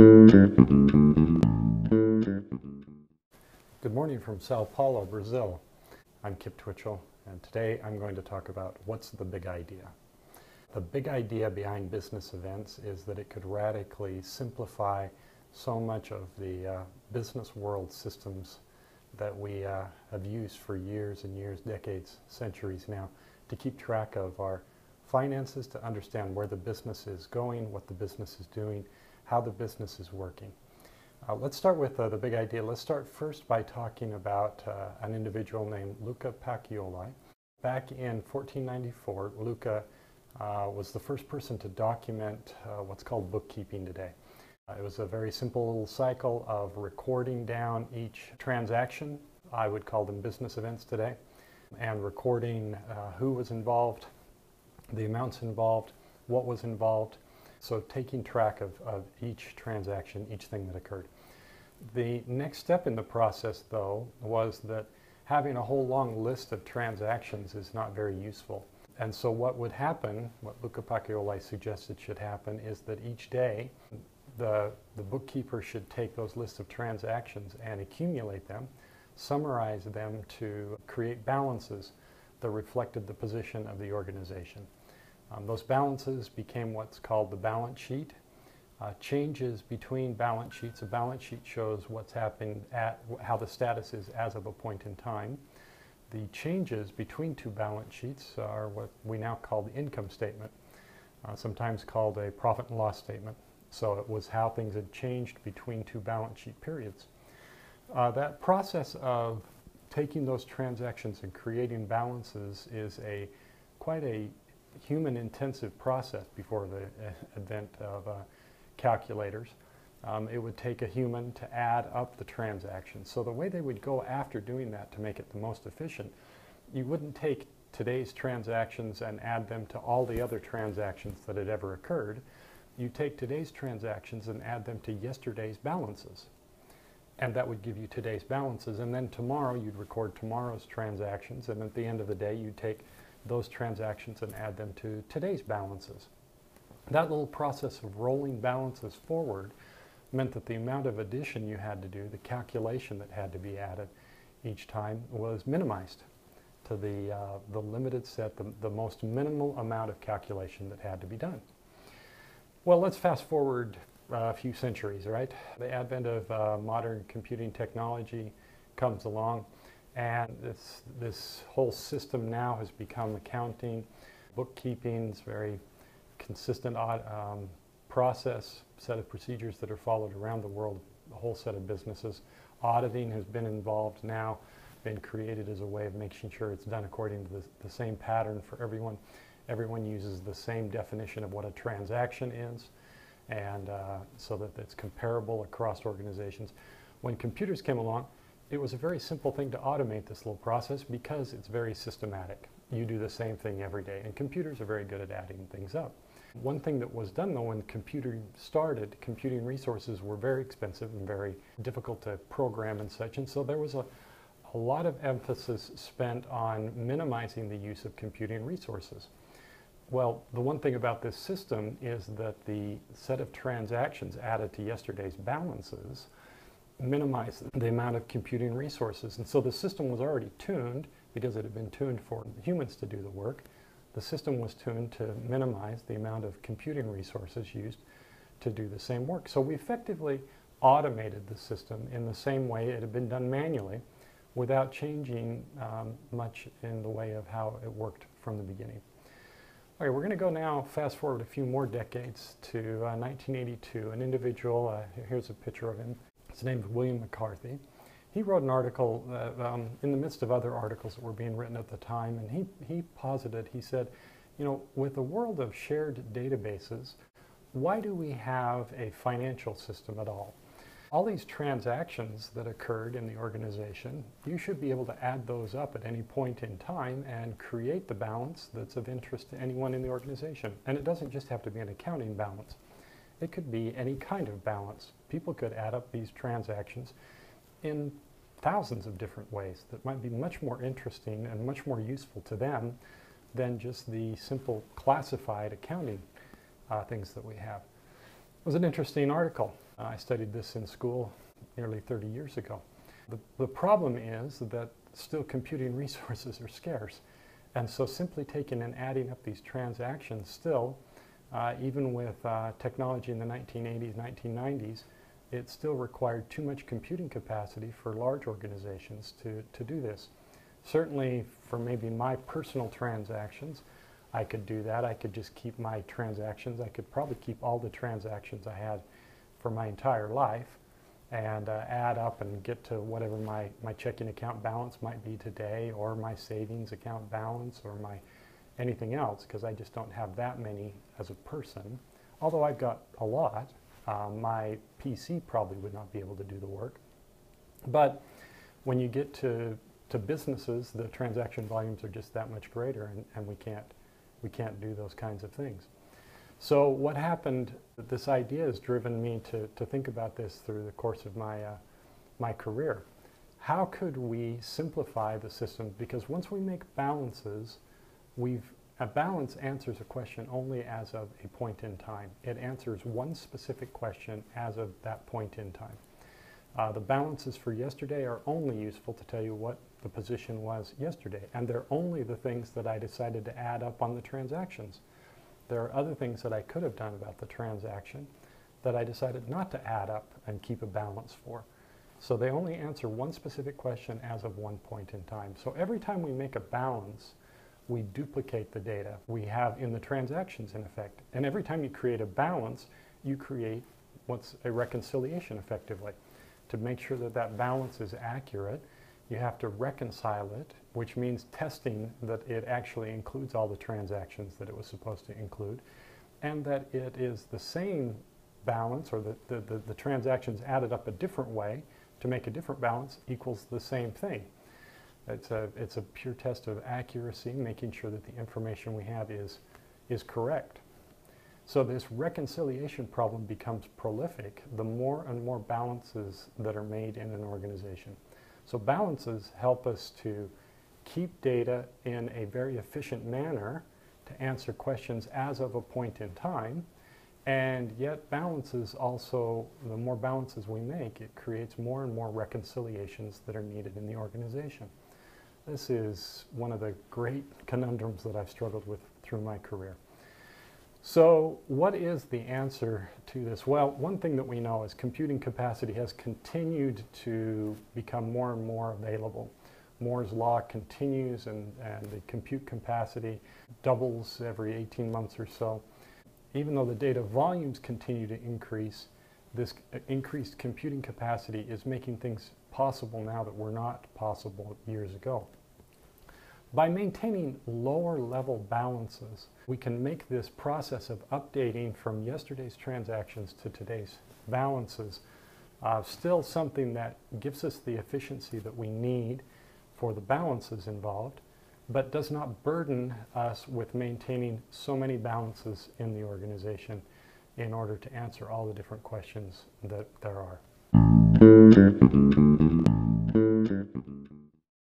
Good morning from Sao Paulo, Brazil. I'm Kip Twitchell, and today I'm going to talk about what's the big idea. The big idea behind business events is that it could radically simplify so much of the business world systems that we have used for years and years, decades, centuries now, to keep track of our finances, to understand where the business is going, what the business is doing, how the business is working. Let's start with the big idea. Let's start first by talking about an individual named Luca Pacioli. Back in 1494, Luca was the first person to document what's called bookkeeping today. It was a very simple little cycle of recording down each transaction, I would call them business events today, and recording who was involved, the amounts involved, what was involved, so taking track of each transaction, each thing that occurred. The next step in the process, though, was that having a whole long list of transactions is not very useful. And so what would happen, what Luca Pacioli suggested should happen, is that each day the bookkeeper should take those lists of transactions and accumulate them, summarize them to create balances that reflected the position of the organization. Those balances became what's called the balance sheet. Changes between balance sheets. A balance sheet shows what's happened at how the status is as of a point in time. The changes between two balance sheets are what we now call the income statement, sometimes called a profit and loss statement. So it was how things had changed between two balance sheet periods. That process of taking those transactions and creating balances is quite a human-intensive process before the advent of calculators. It would take a human to add up the transactions. So the way they would go after doing that to make it the most efficient, you wouldn't take today's transactions and add them to all the other transactions that had ever occurred. You take today's transactions and add them to yesterday's balances. And that would give you today's balances. And then tomorrow you'd record tomorrow's transactions. And at the end of the day, you'd take those transactions and add them to today's balances. That little process of rolling balances forward meant that the amount of addition you had to do, the calculation that had to be added each time, was minimized to the limited set, the most minimal amount of calculation that had to be done. Well, let's fast forward a few centuries, right? The advent of modern computing technology comes along, and this whole system now has become accounting, bookkeeping's very consistent process, set of procedures that are followed around the world, a whole set of businesses. Auditing has been involved now, been created as a way of making sure it's done according to the same pattern for everyone. Everyone uses the same definition of what a transaction is, and so that it's comparable across organizations. When computers came along, it was a very simple thing to automate this little process because it's very systematic. You do the same thing every day, and computers are very good at adding things up. One thing that was done, though, when computing started, computing resources were very expensive and very difficult to program and such, and so there was a lot of emphasis spent on minimizing the use of computing resources. Well, the one thing about this system is that the set of transactions added to yesterday's balances minimize the amount of computing resources. And so the system was already tuned, because it had been tuned for humans to do the work. The system was tuned to minimize the amount of computing resources used to do the same work. So we effectively automated the system in the same way it had been done manually, without changing much in the way of how it worked from the beginning. Okay, we're going to go now, fast forward a few more decades to 1982. An individual, here's a picture of him. His name is William McCarthy. He wrote an article in the midst of other articles that were being written at the time, and he posited, he said, you know, with a world of shared databases, why do we have a financial system at all? All these transactions that occurred in the organization, you should be able to add those up at any point in time and create the balance that's of interest to anyone in the organization. And it doesn't just have to be an accounting balance. It could be any kind of balance. People could add up these transactions in thousands of different ways that might be much more interesting and much more useful to them than just the simple classified accounting things that we have. It was an interesting article. I studied this in school nearly 30 years ago. The problem is that still computing resources are scarce. And so simply taking and adding up these transactions still, even with technology in the 1980s, 1990s, it still required too much computing capacity for large organizations to do this. Certainly for maybe my personal transactions, I could do that. I could just keep my transactions. I could probably keep all the transactions I had for my entire life and add up and get to whatever my checking account balance might be today, or my savings account balance, or my anything else, because I just don't have that many as a person. Although I've got a lot, my PC probably would not be able to do the work. But when you get to businesses, the transaction volumes are just that much greater, and we can't do those kinds of things. So what happened, this idea has driven me to think about this through the course of my career. How could we simplify the system? Because once we make balances, a balance answers a question only as of a point in time. It answers one specific question as of that point in time. The balances for yesterday are only useful to tell you what the position was yesterday, and they're only the things that I decided to add up on the transactions. There are other things that I could have done about the transaction that I decided not to add up and keep a balance for. So they only answer one specific question as of one point in time. So every time we make a balance, we duplicate the data we have in the transactions, in effect. And every time you create a balance, you create what's a reconciliation, effectively. To make sure that that balance is accurate, you have to reconcile it, which means testing that it actually includes all the transactions that it was supposed to include, and that it is the same balance, or the transactions added up a different way to make a different balance equals the same thing. It's a pure test of accuracy, making sure that the information we have is correct. So this reconciliation problem becomes prolific the more and more balances that are made in an organization. So balances help us to keep data in a very efficient manner to answer questions as of a point in time, and yet balances also, the more balances we make, it creates more and more reconciliations that are needed in the organization. This is one of the great conundrums that I've struggled with through my career. So what is the answer to this? Well, one thing that we know is computing capacity has continued to become more and more available. Moore's law continues, and the compute capacity doubles every 18 months or so. Even though the data volumes continue to increase, this increased computing capacity is making things possible now that were not possible years ago. By maintaining lower level balances, we can make this process of updating from yesterday's transactions to today's balances still something that gives us the efficiency that we need for the balances involved, but does not burden us with maintaining so many balances in the organization in order to answer all the different questions that there are.